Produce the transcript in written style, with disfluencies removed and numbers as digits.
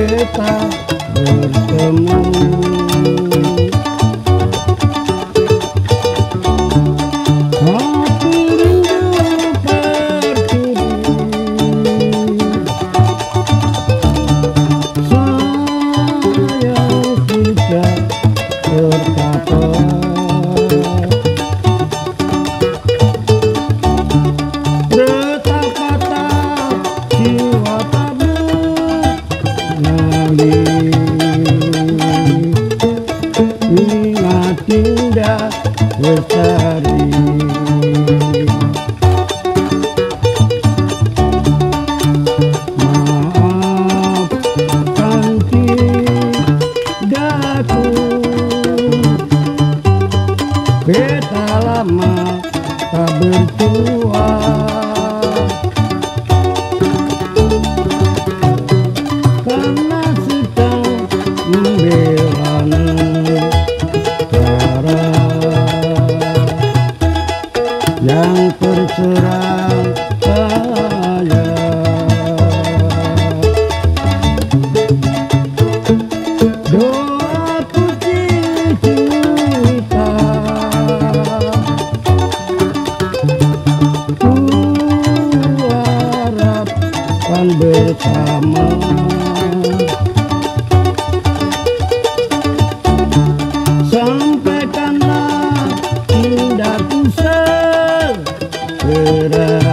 kita bertemu. Aku rindu pergi, sayang kita bertapa. Dinda Bestari, maafkan tindaku, beta lama tak berjumpa. Karena sedang membelana. Yang terserang saya, doa putih cinta, ku harapkan bersama. Sampaikanlah cintaku.